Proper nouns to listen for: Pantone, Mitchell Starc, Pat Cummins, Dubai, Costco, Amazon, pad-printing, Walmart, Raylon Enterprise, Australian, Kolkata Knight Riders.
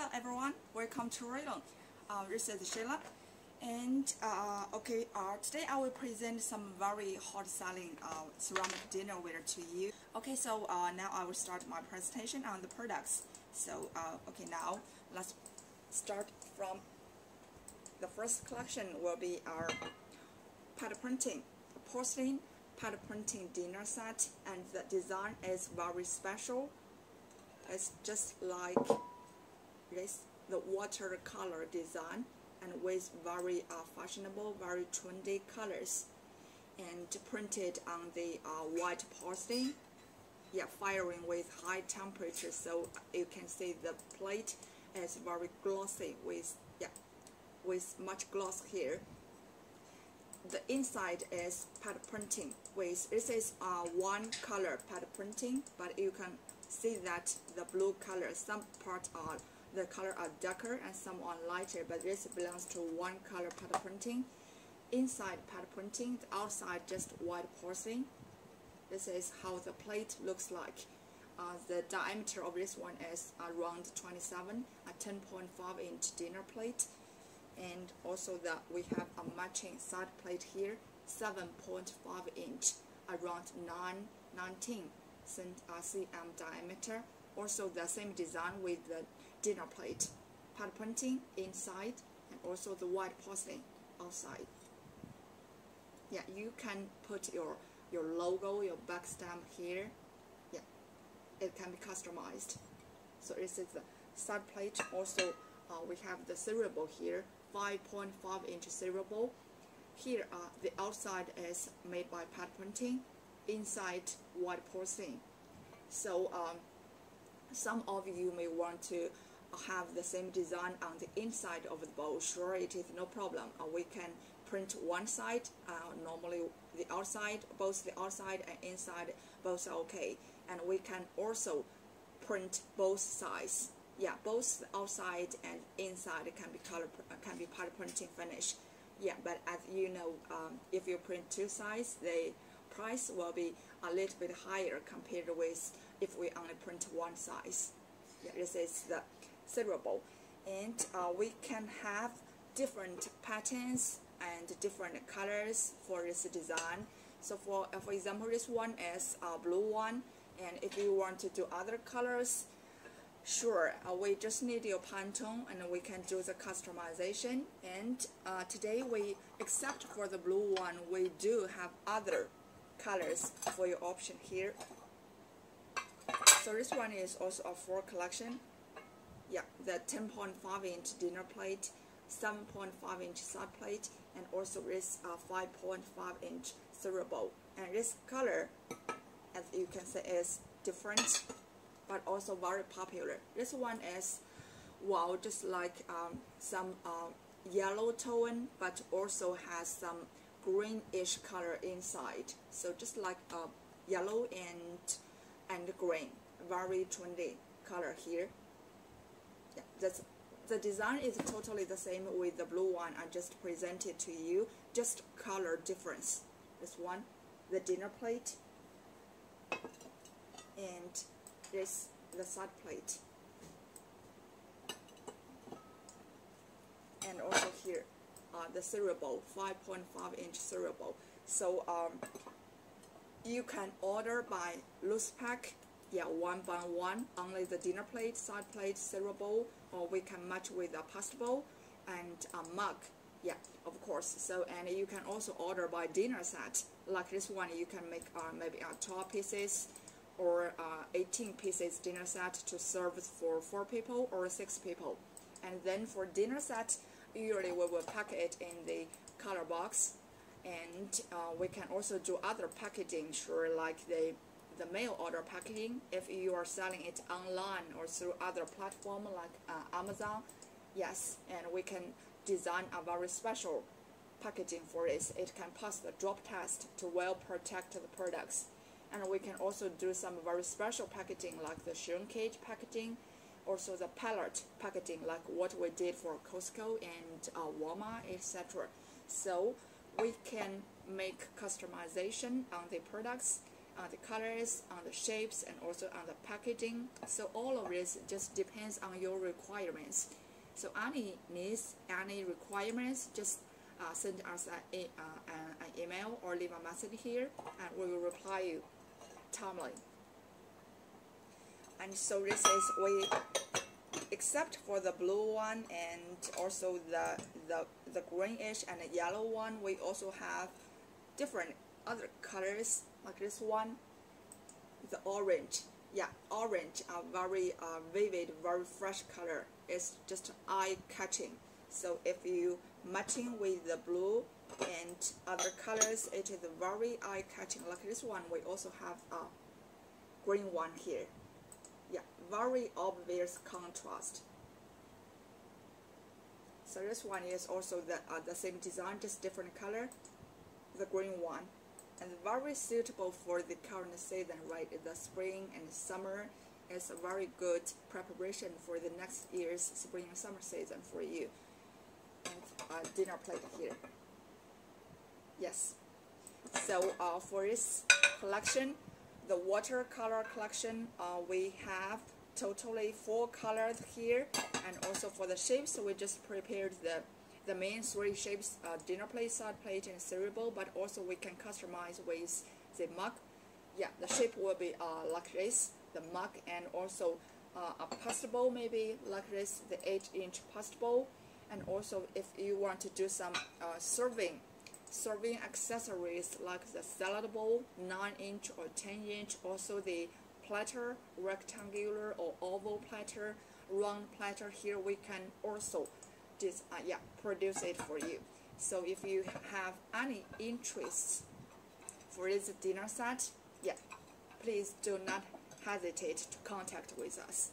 Hello everyone, welcome to Raylon. This is Sheila, and today I will present some very hot selling ceramic dinnerware to you. Okay, so now I will start my presentation on the products. So now let's start from the first collection will be our pad printing, porcelain pad printing dinner set, and the design is very special. It's just like this, the watercolor design, and with very fashionable, very trendy colors, and printed on the white porcelain, firing with high temperature, so you can see the plate is very glossy with much gloss here. The inside is pad printing with, this is one color pad printing, but you can see that the blue color, some parts are the color are darker and some are lighter, but this belongs to one color pad printing. Inside pad printing, the outside just white porcelain. This is how the plate looks like. The diameter of this one is around 27, a 10.5 inch dinner plate, and also that we have a matching side plate here, 7.5 inch, around 19 cm diameter. Also the same design with the dinner plate, pad printing inside, and also the white porcelain outside. You can put your logo, your back stamp here. It can be customized. So this is the side plate. Also we have the cereal here, 5.5 inch cereal. Here the outside is made by pad printing, inside white porcelain. So some of you may want to have the same design on the inside of the bowl. Sure, it is no problem. We can print one side, normally the outside, both the outside and inside, both are okay. And we can also print both sides. Both the outside and inside can be pad printing finish. But as you know, if you print two sides, they price will be a little bit higher compared with if we only print one size. This is the cereal bowl, and we can have different patterns and different colors for this design. So for example, this one is a blue one, and if you want to do other colors, sure, we just need your Pantone and we can do the customization. And today, except for the blue one, we do have other colors for your option here. So this one is also a full collection. The 10.5 inch dinner plate, 7.5 inch side plate, and also this 5.5 inch cereal bowl. And this color, as you can see, is different but also very popular. This one is just like some yellow tone, but also has some greenish color inside, so just like yellow and green, very trendy color here. That's the design is totally the same with the blue one I just presented to you, just color difference. This one, the dinner plate, and this the side plate, and also here the cereal bowl, 5.5 inch cereal bowl. So you can order by loose pack, one by one, only the dinner plate, side plate, cereal bowl, or we can match with a pasta bowl and a mug, of course. So, and you can also order by dinner set, like this one. You can make maybe 12 pieces or 18 pieces dinner set to serve for 4 people or 6 people. And then for dinner set, usually we will pack it in the color box, and we can also do other packaging, sure, like the mail order packaging if you are selling it online or through other platform like Amazon. And we can design a very special packaging for this. It can pass the drop test to well protect the products. And we can also do some very special packaging like the shrinkage packaging, also the pallet packaging like what we did for Costco and Walmart, etc. So we can make customization on the products on the colors, on the shapes, and also on the packaging. So all of this just depends on your requirements. So any needs, any requirements, just send us an email or leave a message here, and we will reply you timely. And so this is we, except for the blue one and also the greenish and the yellow one, we also have different other colors like this one, the orange. Yeah, orange, a very vivid, very fresh color. It's just eye-catching. So if you matching with the blue and other colors, it is very eye-catching. Like this one, we also have a green one here. Yeah, very obvious contrast. So this one is also the same design, just different color, the green one, and very suitable for the current season, right? The spring and summer is a very good preparation for the next year's spring and summer season for you. And a dinner plate here. Yes. So for this collection, the watercolor collection, we have totally 4 colors here, and also for the shapes, we just prepared the main 3 shapes, dinner plate, side plate, and cereal bowl, but also we can customize with the mug. Yeah, the shape will be like this, the mug, and also a pasta bowl maybe like this, the 8-inch pasta bowl, and also if you want to do some serving accessories like the salad bowl, 9-inch or 10-inch, also the platter, rectangular or oval platter, round platter. Here we can also just produce it for you. So if you have any interests for this dinner set, yeah, please do not hesitate to contact with us.